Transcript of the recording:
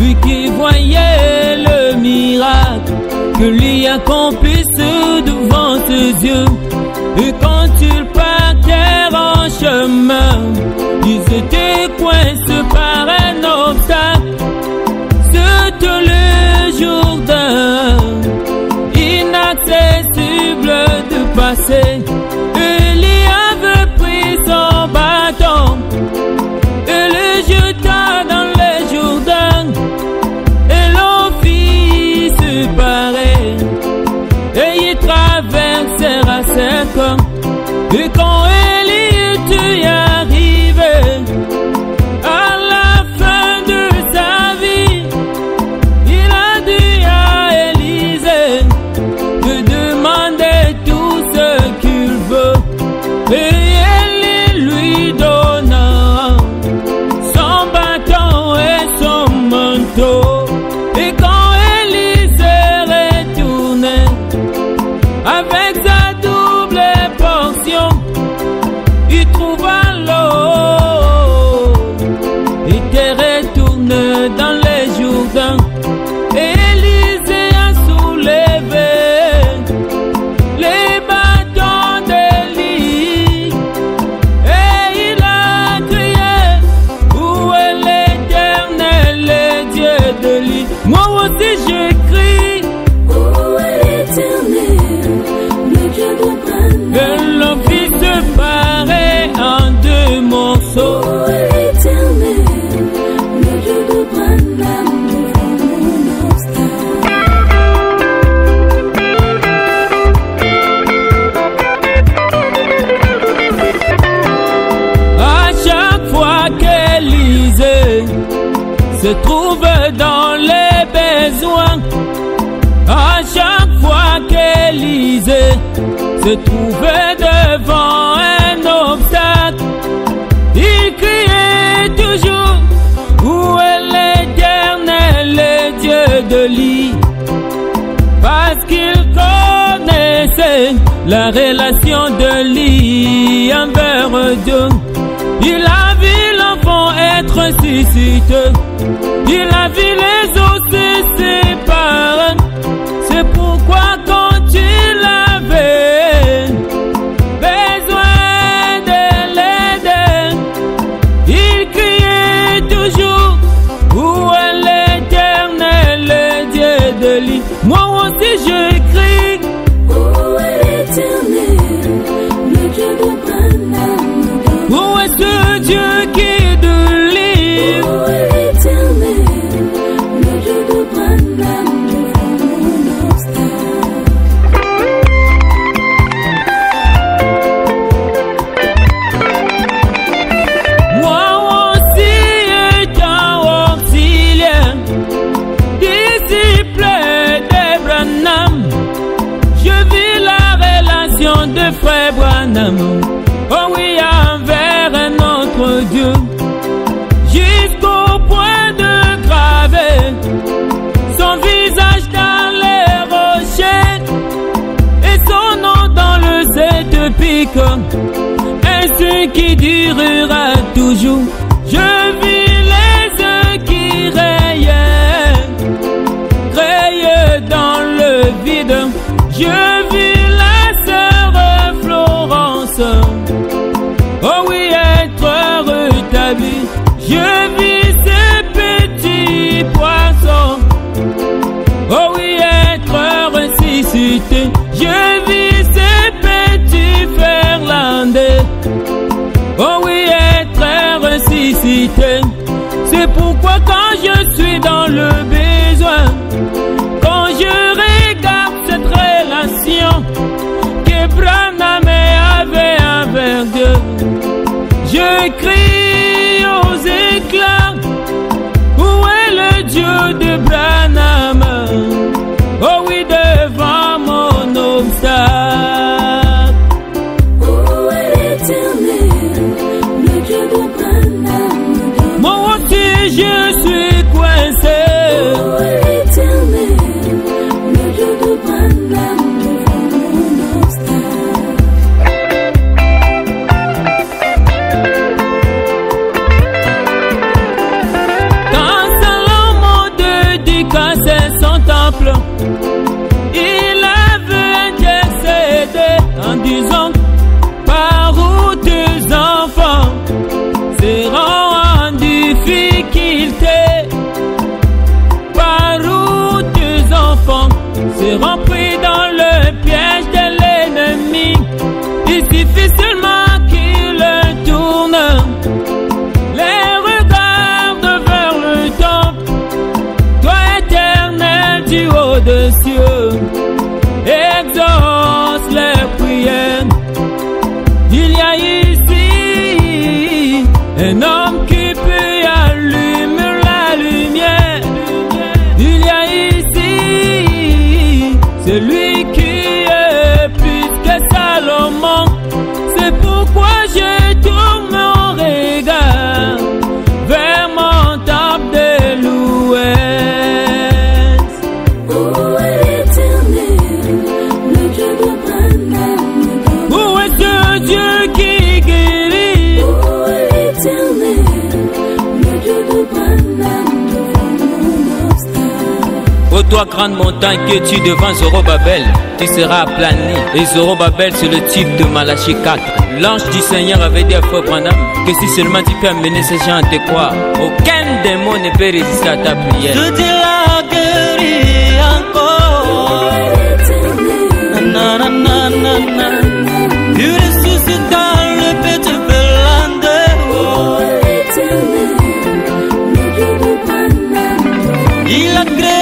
lui qui voyait le miracle que lui accomplisse devant ses yeux. Et quand ils partaient en chemin, ils étaient coincés par un obstacle. C'était le Jourdain, inaccessible de passer. Élie avait pris son bâton et le jeta dans le Jourdain, et l'eau fit se parer, et il traversera 5 ans. Et quand Élie était arrivé à la fin de sa vie, il a dit à Élisée de demander tout ce qu'il veut. Et Élie lui donna son bâton et son manteau. Et quand Élie s'est retourné avec sa double portion, il trouva l'eau, il était retourné dans les Jourdains. Et Élisée a soulevé les bâtons d'Élie, et il a crié: où est l'Éternel, le Dieu d'Élie? Moi aussi je crie: où est l'Éternel, le Dieu de Branham? Que l'eau fit se parer en 2 morceaux. Où est l'Éternel, le Dieu de Branham? Devant mon obstacle. À chaque fois qu'Élisée se trouve dans les besoins, à chaque fois qu'Élisée se trouvait devant un obstacle, il criait toujours: où est l'Éternel, le Dieu d'Élie? Parce qu'il connaissait la relation d'Élie envers Dieu. Il a vu l'enfant être ressuscité, il a vu les eaux se séparer. C'est pourquoi quand il avait besoin de l'aide, il criait toujours: où est l'Éternel, le Dieu d'Élie? Moi aussi je crie: où est l'Éternel, le Dieu de Branham? Où est ce Dieu qui délivre? Où est l'Éternel, le Dieu de Branham? Devant mon obstacle. Moi aussi étant auxiliaire, disciple de Branham, je vis la relation de frère Branham. Oh oui, envers notre Dieu, jusqu'au point de graver son visage dans les rochers et son nom dans le sept pics, ainsi qui durera toujours. Je vis les yeux qui rayaient dans le vide. Je vis la sœur Florence, oh oui, être rétabli. Je vis ces petits poissons, oh oui, être ressuscité. Je vis ces petits Frelandais, oh oui, être ressuscité. C'est pourquoi quand je suis dans le besoin, quand je regarde cette relation que Branham avait avec Dieu, je crie aux éclats: où est le Dieu de Branham? Oh oui, devant mon obstacle. Où est l'Éternel, le Dieu de Branham? Moi aussi je suis coincé. Où est l'Éternel, le Dieu de Branham? Devant mon obstacle. des cieux exauce les prières. Il y a ici un homme qui peut allumer la lumière. Il y a ici celui qui est plus que Salomon. C'est pourquoi je tourne mon regard vers mon temple de louange. Où est l'Éternel, le Dieu de Branham? Où est ce Dieu qui guérit? Où est l'Éternel, le Dieu de Branham, devant mon obstacle? Ô toi grande montagne que tu devant Zoro Babel, tu seras aplani. Et Zoro Babel c'est le type de Malachie 4. L'ange du Seigneur avait dit à Frère Branham que si seulement tu peux amener ces gens à te croire, aucun démon ne peut résister à ta prière. Je te la guéris encore. Tu ressuscites dans le petit Frelandais. Il a créé